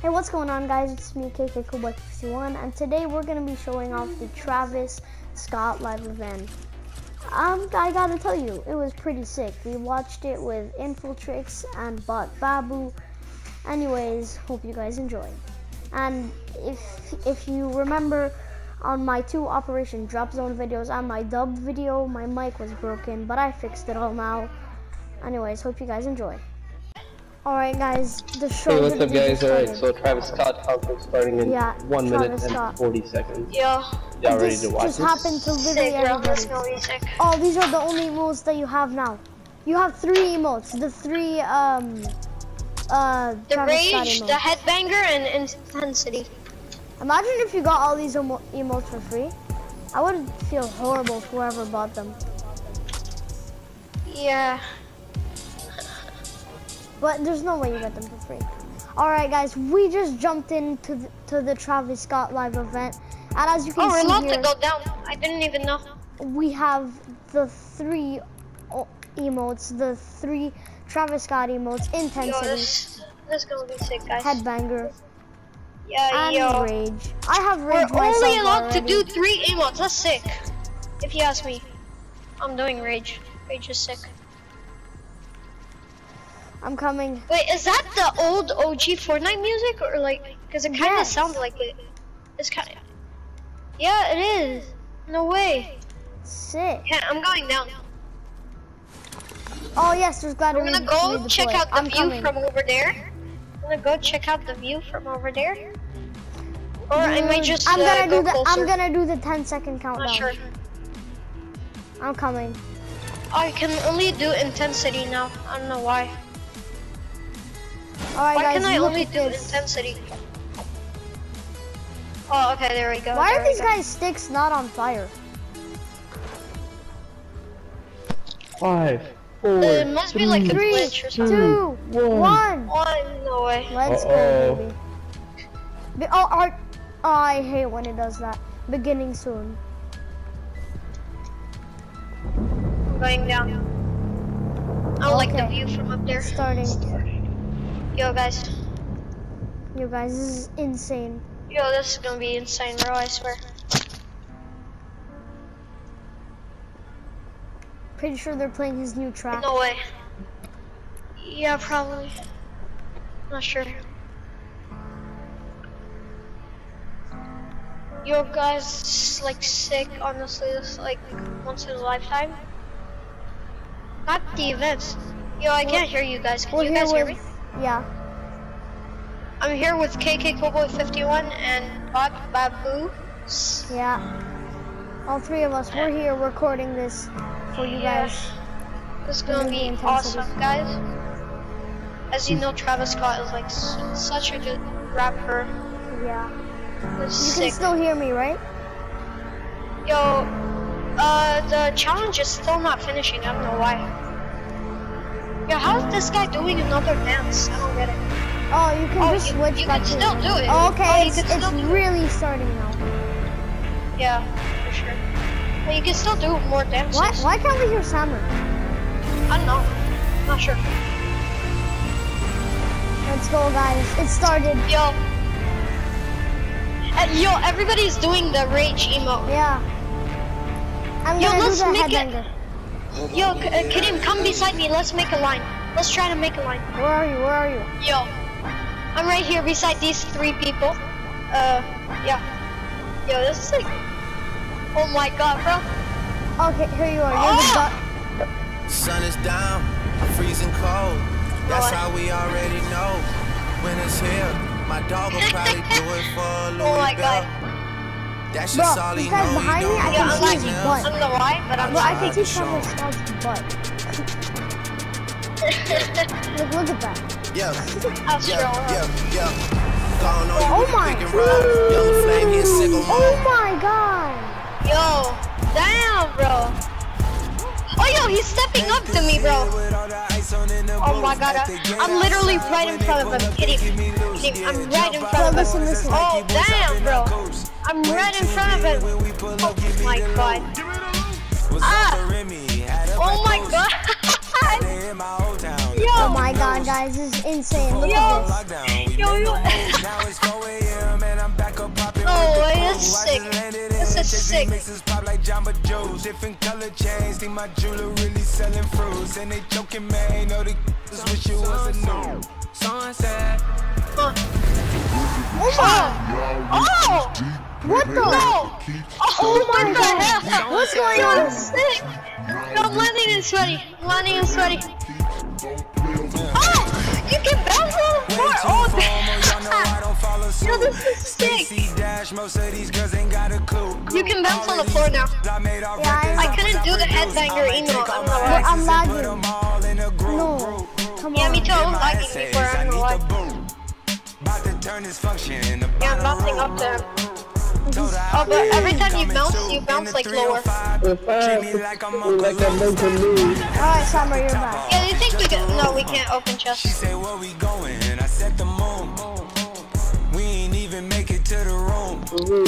Hey, what's going on, guys? It's me, Kkcoolboy51, and today we're going to be showing off the Travis Scott live event. I gotta tell you, it was pretty sick. We watched it with Infiltrix and Bot Babu. Anyways, hope you guys enjoyed. And if you remember, on my two Operation Drop Zone videos and my dub video, my mic was broken, but I fixed it all now. Anyways, hope you guys enjoy. Alright, guys, the show. Hey, what's up, guys? Alright, so Travis Scott outfit starting in 1 minute and 40 seconds. Yeah. Y'all ready to watch this? This happened to literally everybody. Oh, these are the only emotes that you have now. You have three emotes. The three, the Travis Rage, the Headbanger, and Intensity. Imagine if you got all these emotes for free. I would feel horrible for whoever bought them. Yeah. But there's no way you get them for free. All right, guys, we just jumped into the Travis Scott live event, and as you can see, we're here, to go down. I didn't even know. We have the three emotes, the three Travis Scott emotes: Intensity, this gonna be sick, guys. Headbanger, yeah, and Rage. I have Rage myself. We're only allowed to do three emotes. That's sick. If you ask me, I'm doing Rage. Rage is sick. I'm coming. Wait, is that the old OG Fortnite music, or like, because it kind of sounds like it. It's kind of. Yeah, it is. No way. Sick. Yeah, I'm going down. Oh yes, there's glad. We're gonna go check out the view from over there. I'm gonna go check out the view from over there. Or I might just. I'm gonna do the 10-second countdown. Not sure. I'm coming. I can only do Intensity now. I don't know why. All right, why guys, can I only do Intensity? Oh, okay, there we go. Why are these guys' sticks not on fire? 5, 4, it must be like three, a glitch or something. 2, 1. No way. Let's go, baby. I hate when it does that. Beginning soon. I'm going down. I don't like the view from up there. Starting. Yo guys, this is insane. Yo, this is gonna be insane, bro, I swear. Pretty sure they're playing his new track. No way. Yeah, probably. Not sure. Yo guys, this is like sick, honestly. This is like once in a lifetime. Not the events. Yo, I can't hear you guys. Can you guys hear me? Yeah. I'm here with Kkcoolboy51 and Bot Babu. Yeah. All three of us, we're here recording this for you guys. This is gonna be awesome, guys. As you know, Travis Scott is like such a good rapper. Yeah. You can still hear me, right? Yo, the challenge is still not finishing. I don't know why. Yeah, how's this guy doing another dance? I don't get it. Oh, you can just switch back to it. You can still do it. Oh, okay, it's really starting now. Yeah, for sure. But you can still do more dances. Why can't we hear Summer? I don't know. Not sure. Let's go, guys. It started. Yo. Yo, everybody's doing the Rage emote. Yeah. I'm gonna do the Headbanger. Yo, Kadeem, come beside me. Let's make a line. Let's try to make a line. Where are you? Where are you? Yo, I'm right here beside these three people. Yeah. Yo, this is sick. Oh my god, bro. Okay, here you are. Sun is down. Freezing cold. That's how we already know. When it's here, my dog will probably do it for a little bit. Bro, this guy's behind me, I can see his butt. I don't know why, but I can see Travis Scott's butt. Look at that. Oh my god. Oh my god. Yo, damn, bro. Oh, yo, he's stepping up to me, bro. Oh my god, I'm literally right in front of him. Kidding. I'm right in front of him. Oh, damn, bro. I'm right in front of him. Oh my god. Ah! Oh my god! Yo! Oh my god, guys, this is insane. Look at this. Yo. Oh, wait, that's sick. That's such sick. Different color chains, think my jewelry really selling fruits, and they joking, man. No, they just wish you was a new sunset. Oh! What the? No! Oh my god! What's going on? That's sick. No, landing is sweaty. Landing is sweaty. Oh! You can bounce on the floor. Oh, damn. Yo, this is sick. You can bounce on the floor now. Yeah, I couldn't do the headbanger emote. I'm lagging. No. Come on. Yeah, me too. I was lagging before. I don't know why. Yeah, I'm bouncing up there. Oh, but every time you bounce like lower. Alright, Summer, you're back. Yeah, you think we can? No, we can't open chest. She said, where we going? I set the moon. We ain't even make it to the room.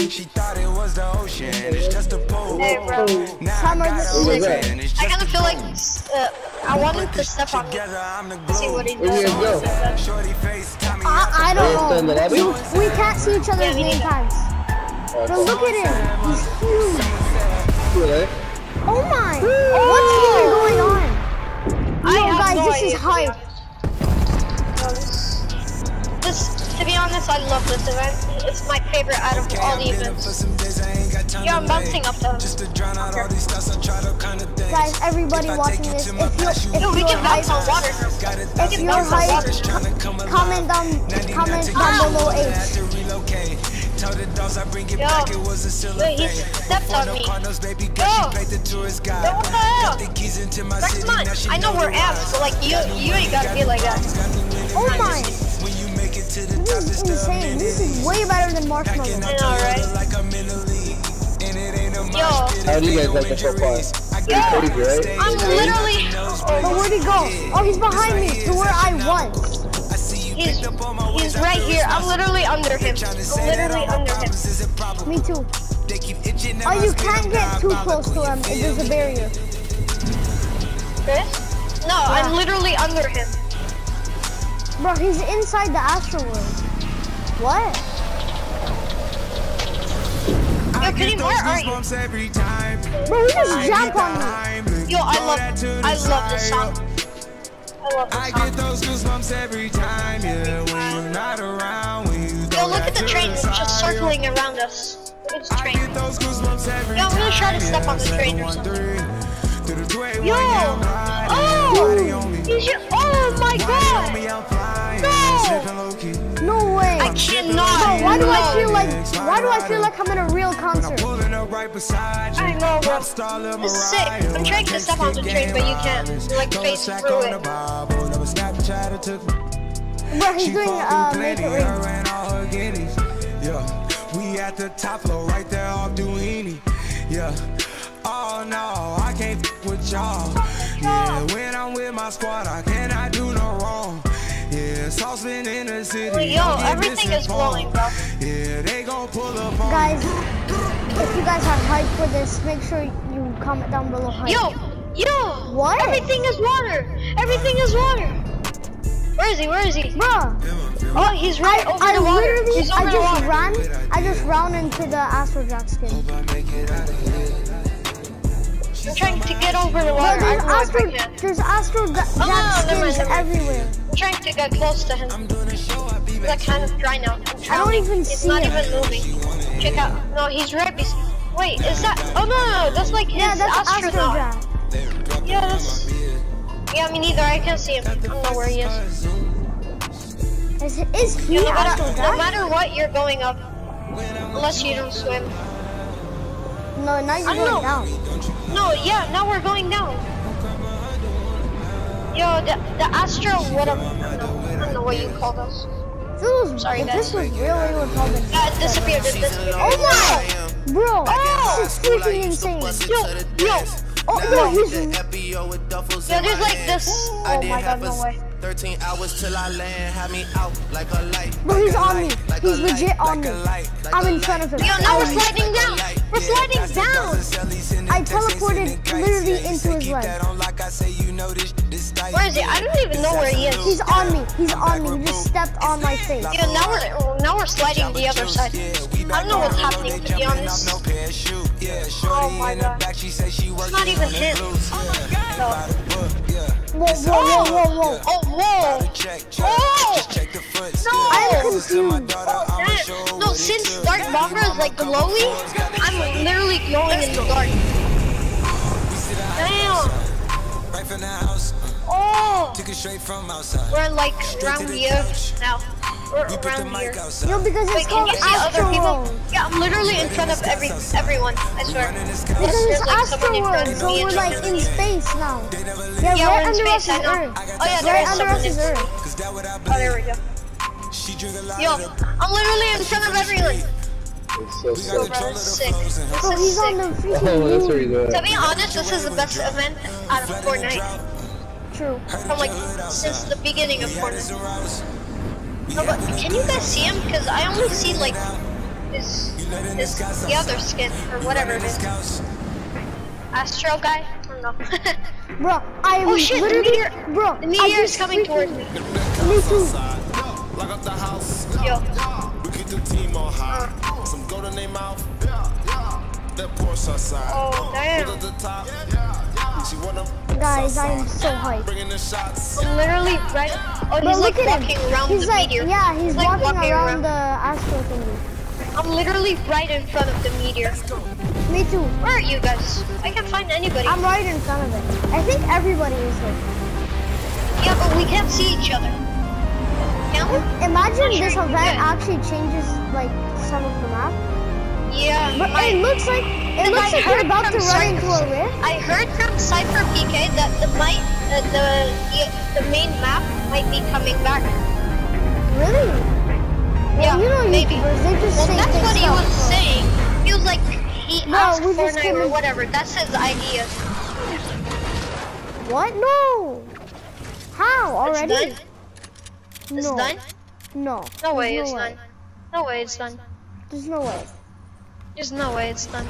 She thought it was the ocean. It's just a pool. Hey, bro. Summer, this is sick. I kind of feel like I wanted to step on him. See what he does. I don't know. We can't see each other's name tags. But look at him, he's huge. Really? Oh my! What's even going on? No, guys, this is hype. This, to be honest, I love this event. It's my favorite out of all the events. Yeah, I'm bouncing up though. Okay. Guys, everybody watching this, if we can bounce on water. If you're hyped, comment down below H. Wait, he stepped on me. Next month, I know we're apps, but like you ain't gotta be like that. Oh my! This is insane. This is way better than Marshmello. I know, right? Yo. How do you guys like the so far? Yo, I'm literally. But where'd he go? Oh, he's behind me to where I was. He's right here. I'm literally under him. Me too. Oh, you can't get too close to him. There's a barrier. This? No, yeah. I'm literally under him. Bro, he's inside the Astro world. What? Yo, can you more? Alright. Bro, he just jump on me. Yo, I love this song. I get those goosebumps every time, yeah, when you're not around, when you don't. Yo, look at the train just circling around us. Look at the train. Yo, I'm gonna try to step on the train or something. Yo! Oh! Oh my god! No! No way! I cannot! Bro, why do I feel like I'm in a real concert? I know, bro. This is sick. I'm trying to step on the train, but you can't. You're like face through it. Bro, he's doing make it rain. Yeah, we at the top floor right there off Duini. Yeah. Oh no, I can't with y'all. Yeah, when I'm with my squad, I cannot do no wrong. Yeah, saucepan in the city. Yo, everything is blowing, bro. Yeah, they gon' pull up on guys. If you guys are hyped for this, make sure you comment down below hype. Yo! What? Everything is water! Everything is water! Where is he? Where is he? Bruh! Oh, he's right over the water. He's over the water. I just ran into the Astro Jack skin. I'm trying to get over the water. There's Astro Jack skins everywhere. I'm trying to get close to him. He's like kind of dry now. I don't even see him. It's not even moving. Check out. No, he's right beside. Wait, is that? Oh no, that's like his astronaut. Yeah, that's. Yeah, me neither. I can't see him. I don't know where he is. Is he? No matter what, you're going up, unless you don't swim. No, now you're going down. No, yeah, now we're going down. Yo, the astro. What up? I don't know what you call those. If this was real, it would probably disappear. Oh my! Bro, this is freaking insane. Yo! Oh, no, he's... Yo, there's like this... Oh my god, no way. 13 hours till I land, had me out like a light. Bro, he's on me. He's legit on me. I'm in front of him. Yo, now we're sliding down. The sliding's down! I teleported literally into his leg. Where is he? I don't even know where he is. He's on me. He's on me. He just stepped on my face. Yeah, now we're sliding the other side. I don't know what's happening, to be honest. Oh my god. It's not even him. Oh my god. Whoa, whoa, whoa, whoa. Oh, whoa. Oh! I'm confused. No, since Dark Bomber is like glowy, I'm literally glowing in the dark. Damn! Oh! We're like around here now. We're around here. No, because it's called Astro World. Yeah, I'm literally in front of everyone, I swear. Because it's Astro World, so we're like in space now. Yeah, we're in space, I know. Oh yeah, there is someone in Earth. Oh, there we go. Yo, I'm literally in front of everyone. It's so sick. Bro, he's on the freaking moon. To be honest, this is the best event out of Fortnite. True. From like, since the beginning of Fortnite. No, but can you guys see him? Because I only see like, the other skin, or whatever it is. Astro guy? I don't know. Bro, oh shit, the meteor is coming towards me. Me too. Lock up the house. Yo. We keep the team on high. Some gold in their mouth. That Porsche side. Oh, damn. Guys, I am so hyped. I'm literally right. Oh, he's like walking around the meteor. Yeah, he's like walking around the astro thingy. I'm literally right in front of the meteor. Me too. Where are you guys? I can't find anybody. I'm right in front of it. I think everybody is like. Yeah, but we can't see each other. Imagine this event actually changes like some of the map. Yeah. But it looks like we're about to run into a rift. I heard from Cypher PK that the main map might be coming back. Really? Yeah. Well, you know, maybe. They just that's what he was saying. He was like he asked Fortnite or whatever. That's his idea. What? No. How already? It's done? It's done? No. No way it's done. No way it's done. There's no way. There's no way it's done.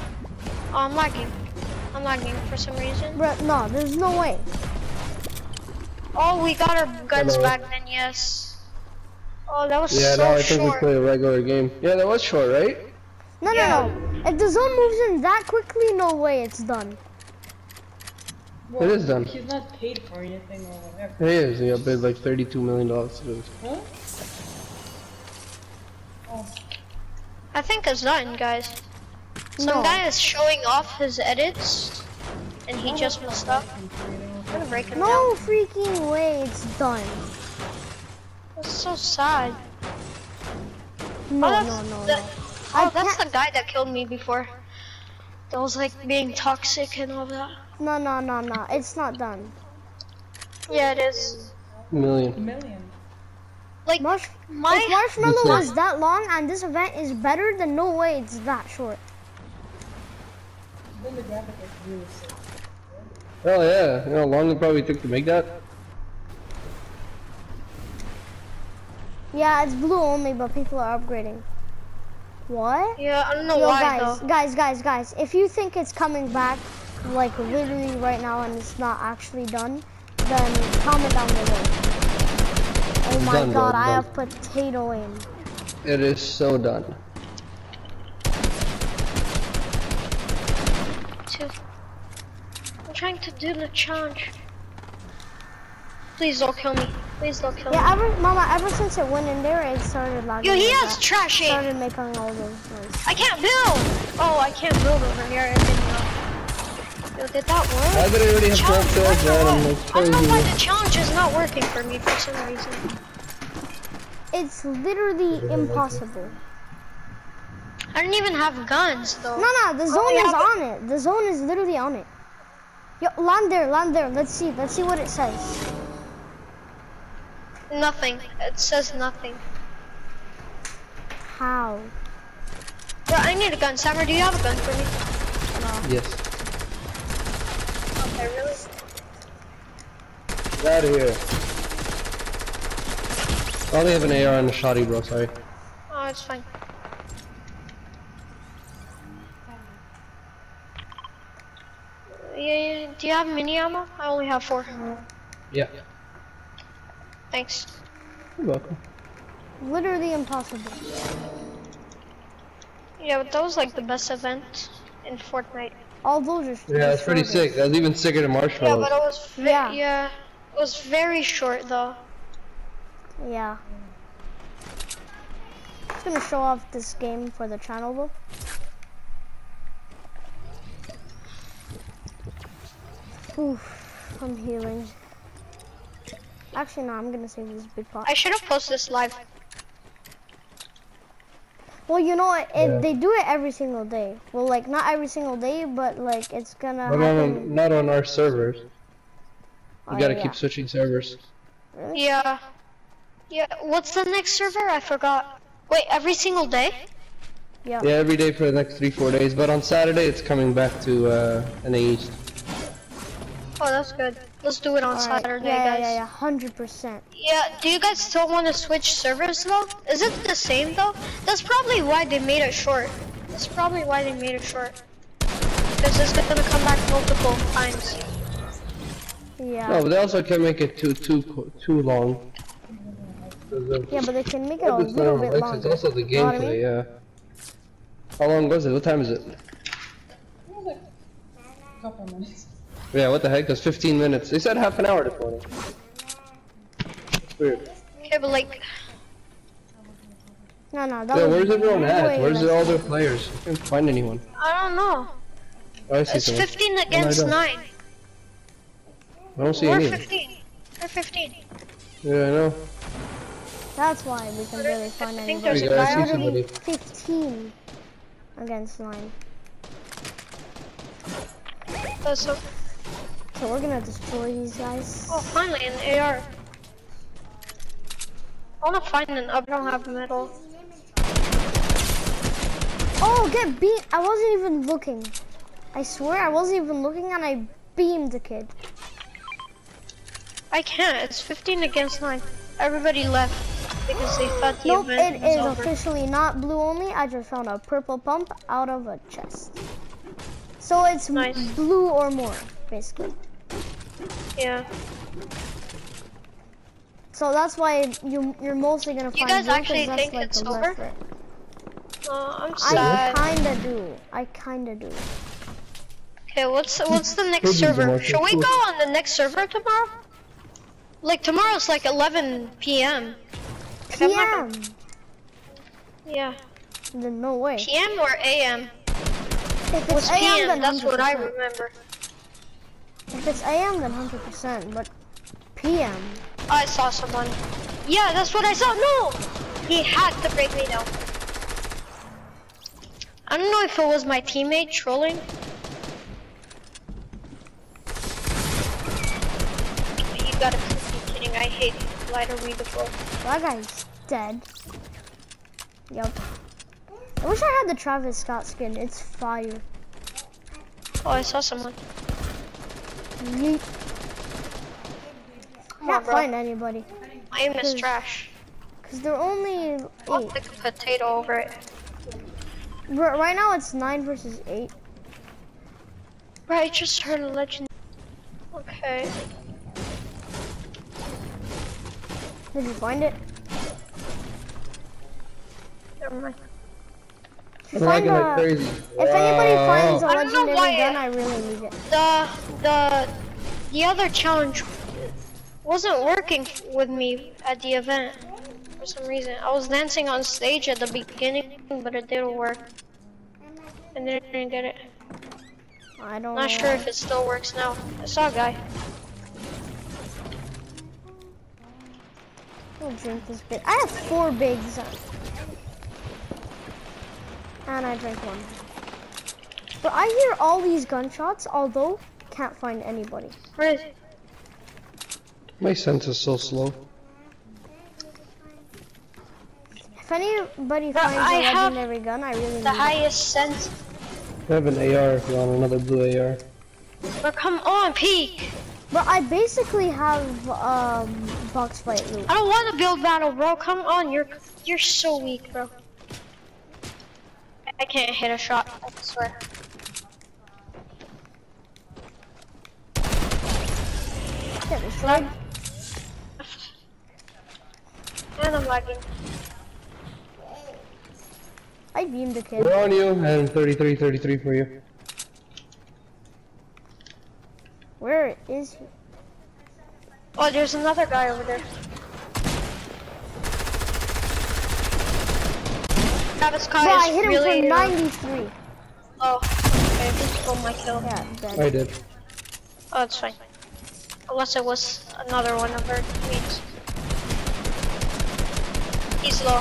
Oh, I'm lagging. I'm lagging for some reason. But no, there's no way. Oh, we got our guns back then, yes. Oh, that was so short. Yeah, no, I think we played a regular game. Yeah, that was short, right? No, no. If the zone moves in that quickly, no way it's done. Well, it is done. He's not paid for anything or whatever. He is. He got paid like $32 million to do it. Huh? Oh. I think it's done, guys. Some guy is showing off his edits, and he just messed up. I'm gonna break him down. No freaking way! It's done. That's so sad. No, no. Oh, that's the guy that killed me before. That was like being toxic and all that. No, no, no, no. It's not done. Yeah, it is. A million. Like, Marshmello was that long, and this event is better than no way it's that short. Oh, yeah. You know how long it probably took to make that? Yeah, it's blue only, but people are upgrading. What? Yeah, I don't know why, though. Guys, if you think it's coming back, like literally right now and it's not actually done, then comment down below. Oh my god, I have potato in. It is so done. I'm trying to do the challenge. Please don't kill me. Please don't kill me. Yeah, ever since it went in there, it started lagging. Yo, he has trash. It started making all those noise. I can't build. Oh, I can't build over here. Did that work? Why did I already have 12 kills? I don't know why the challenge is not working for me for some reason. It's literally impossible. I don't even have guns though. No, the zone is on it. The zone is literally on it. Yo, land there. Let's see what it says. Nothing. It says nothing. How? Bro, I need a gun. Summer, do you have a gun for me? No. Yes. Get out of here. I only have an AR and a shotty, bro, sorry. Oh, it's fine. Do you have mini ammo? I only have 4. Yeah. Thanks. You're welcome. Literally impossible. Yeah, but that was like the best event in Fortnite. All those are yeah, it's pretty sick. That was even sicker than Marshmello. Yeah, but it was it was very short though. Yeah. Just gonna show off this game for the channel though. Oof, I'm healing. Actually, no, I'm gonna save this big pot. I should have posted this live. Well, you know what? They do it every single day. Well, like, not every single day, but, like, it's gonna happen. Not on our servers. You gotta keep switching servers. Really? Yeah. Yeah, what's the next server? I forgot. Wait, every single day? Yeah. Yeah, every day for the next 3-4 days, but on Saturday it's coming back to NA East. Oh, that's good. Let's do it on Saturday, guys. Yeah, 100%. Yeah, do you guys still want to switch servers, though? Is it the same, though? That's probably why they made it short. Because it's gonna come back multiple times. Yeah. No, but they also can make it too long. Yeah, but they can make it a little bit longer. It's also the gameplay, yeah. How long was it? What time is it? Like a couple minutes. Yeah, what the heck? That's 15 minutes. They said half an hour to 20. It's weird. Yeah, but like... No, that was... where's everyone at? Where's all their players? I can't find anyone. I don't know. Oh, I see it's someone. 15 against 9. I don't see anyone. We're 15. Yeah, I know. That's why we can barely find anybody. I already 15 against 9. That's so... So we're gonna destroy these guys. Oh, finally an AR. I wanna find an up. I don't have metal. Oh, get beat! I wasn't even looking. I swear I wasn't even looking, and I beamed the kid. I can't. It's 15 against 9. Everybody left because they thought the event was over. Nope, it is officially not blue only. I just found a purple pump out of a chest. So it's blue or more, basically. Yeah. So that's why you're mostly gonna find. You guys actually think it's over? I'm sad. I kinda do. Okay, what's the next server? Should we go on the next server tomorrow? Like tomorrow's like 11 PM. PM. Yeah. Then no way. PM or AM? If it's AM, then that's what I remember. If it's AM, then 100%, but PM. I saw someone. Yeah, that's what I saw. No! He had to break me down. I don't know if it was my teammate trolling. You gotta be kidding. I hate lighter weed before. That guy's dead. Yup. I wish I had the Travis Scott skin. It's fire. Oh, I saw someone. Yeet. I can't find anybody. My aim is trash. Cause they're only 8. I'll pick a potato over it. Right now it's 9 versus 8. Right, I just heard a legend. Okay. Did you find it? Never mind. Crazy. If anybody finds a legendary gun, I really need it. The other challenge wasn't working with me at the event for some reason. I was dancing on stage at the beginning, but it didn't work. And then I didn't get it. I don't know. Not sure if it still works now. I saw a guy. I'll drink this bit. I have 4 bigs. And I drank 1. But I hear all these gunshots, although can't find anybody. Where is it? My sense is so slow. If anybody finds a legendary gun, I really need the highest sense. I have an AR if you want another blue AR. But come on, peek! But I basically have box fight loot. I don't want to build battle, bro. Come on, you're so weak, bro. I can't hit a shot, I swear. lag? And I'm lagging. I beamed the kid. We're on you, and 33, 33 for you. Where is he? Oh, there's another guy over there. Travis Scott is really... No, I hit him for 93. Oh, okay, I just stole my kill. Yeah, dead. I did. Oh, it's fine. Unless it was another one of our tweets. He's low.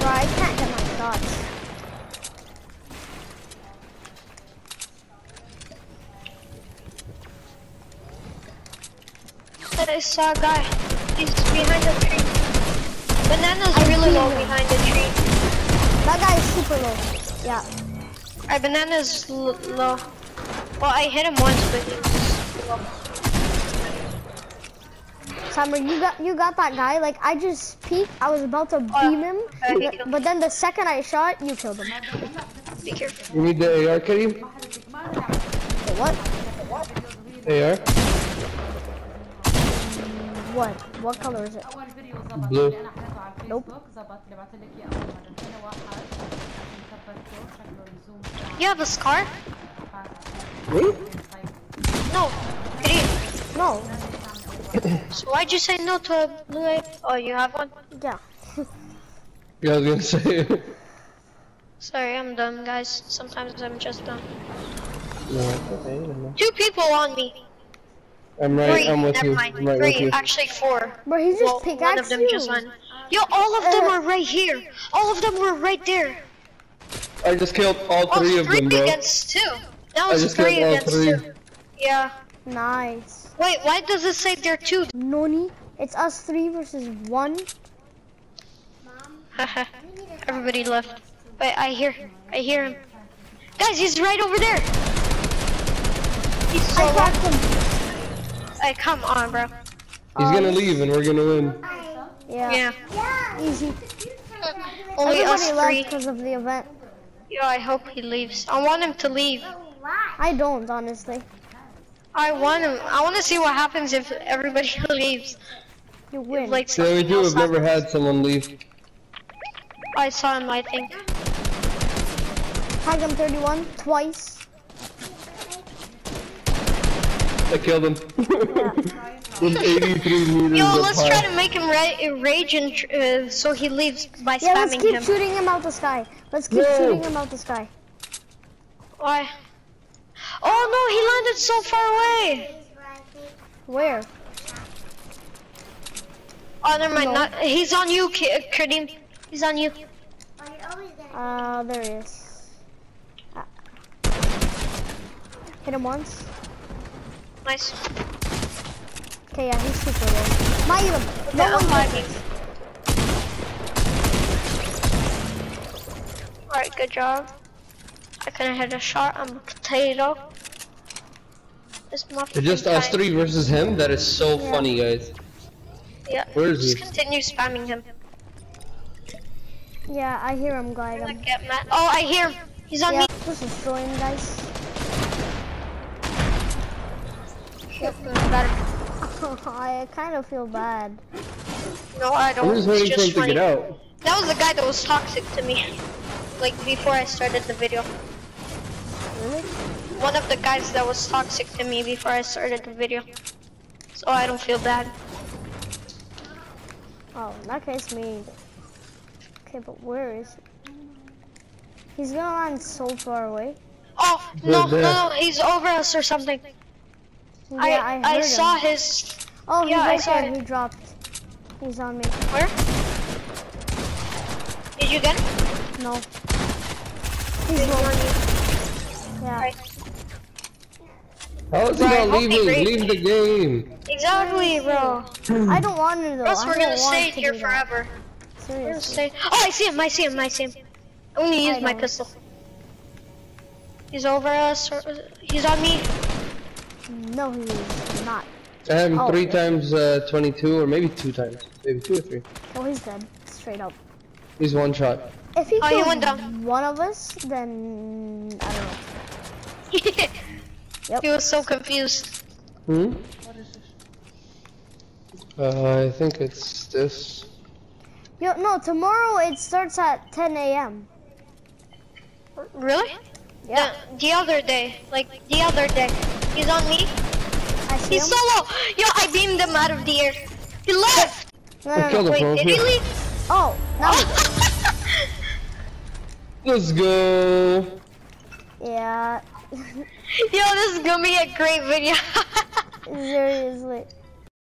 Bro, I can't get my shots. I saw a guy. He's behind the tree. Banana's really low behind the tree. That guy is super low. Yeah. Alright, Banana's low. Well, I hit him once, but he was low. Summer, you got that guy. Like, I just peeked. I was about to beam him, but then the second I shot, you killed him. Be careful. You need the AR, Karim? The what? AR? What? What color is it? Blue. Nope. You have a scar? Blue? No. Green. No. So why'd you say no to a blue egg? Oh, you have one? Yeah. Yeah, I was gonna say. Sorry, I'm dumb, guys. Sometimes I'm just dumb. No, okay, no. Two people on me. I'm right. Three. I'm with you. I'm right with you. Actually, four. But he just pickaxed you. One of them just went. Yo, all of them are right here. All of them were right there. I just killed all three of them, bro. Three against two. That was three against two. Yeah. Nice. Wait, why does it say they're two? Noni, it's us three versus one. Haha. Everybody left. Wait, I hear him. Guys, he's right over there. He's so low. Hey, come on, bro. He's gonna leave and we're gonna win. Yeah. Yeah. Easy. Only us three. Because of the event. Yeah, I hope he leaves. I want him to leave. I don't, honestly. I want him. I want to see what happens if everybody leaves. You win. Like, so we do. I've never had someone leave. I saw him, I think. Tag him 31 twice. I killed him. Yeah. With 83 meters. Yo, let's try to make him rage and so he leaves by spamming him. Yeah, let's keep shooting him out the sky. Let's keep shooting him out the sky. Why? Oh no, he landed so far away. Where? Oh, never mind. Not, he's on you, Karim. He's on you. There he is. Hit him once. Nice. Okay, yeah, he's super low. My item! No one lagging. Alright, good job. I couldn't hit a shot, I'm a potato. It's just us three versus him? That is so funny, guys. Yeah, where is he? Just continue spamming him. Yeah, I hear him gliding. Oh, I hear him! He's on me! Just destroy him, guys. I kind of feel bad. No, I don't. I'm just waiting for him to get out. That was the guy that was toxic to me, like before I started the video. Really? One of the guys that was toxic to me before I started the video. So I don't feel bad. Oh, in that case, me. Okay, but where is he? He's gonna land so far away. Oh no, no, he's over us or something. Yeah, I saw his. Oh, yeah, I saw him. He dropped. He's on me. Where? Did you get him? No. He's on me. Yeah. Right. How is he not leaving? Leave the game. Exactly, bro. I don't want to though. Plus, we're gonna stay here forever. Seriously. Oh, I see him. I see him. I'm gonna use my pistol. He's over us. He's on me. No, he's not. I had him three times, 22, or maybe two times. Maybe two or three. Oh, he's dead. Straight up. He's one shot. If he killed one of us, then... I don't know. Yep. He was so confused. Hmm? What is this? I think it's this. Yo, no, tomorrow it starts at 10 a.m. Really? Yeah. The other day, like the other day. He's on me. He's solo! Yo, I beamed him out of the air. He left! No. Wait, did he leave? Oh, no. Let's go. Yeah. Yo, this is gonna be a great video. Seriously.